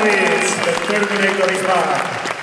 Radović, the Terminator is back.